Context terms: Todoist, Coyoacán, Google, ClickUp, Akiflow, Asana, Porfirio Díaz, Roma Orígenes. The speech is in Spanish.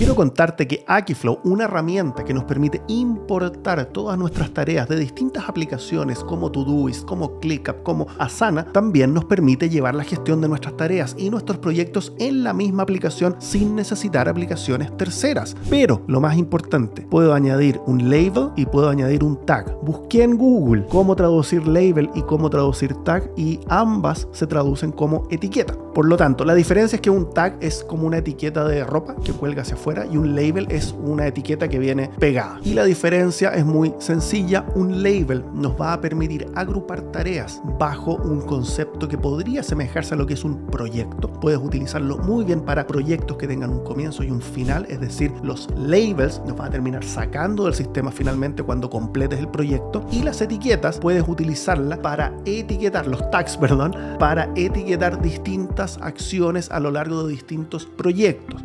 Quiero contarte que Akiflow, una herramienta que nos permite importar todas nuestras tareas de distintas aplicaciones como Todoist, como ClickUp, como Asana, también nos permite llevar la gestión de nuestras tareas y nuestros proyectos en la misma aplicación sin necesitar aplicaciones terceras. Pero lo más importante, puedo añadir un label y puedo añadir un tag. Busqué en Google cómo traducir label y cómo traducir tag y ambas se traducen como etiqueta. Por lo tanto, la diferencia es que un tag es como una etiqueta de ropa que cuelga hacia afuera y un label es una etiqueta que viene pegada. Y la diferencia es muy sencilla. Un label nos va a permitir agrupar tareas bajo un concepto que podría asemejarse a lo que es un proyecto. Puedes utilizarlo muy bien para proyectos que tengan un comienzo y un final, es decir, los labels nos van a terminar sacando del sistema finalmente cuando completes el proyecto, y las etiquetas puedes utilizarlas para etiquetar, los tags, para etiquetar distintas acciones a lo largo de distintos proyectos.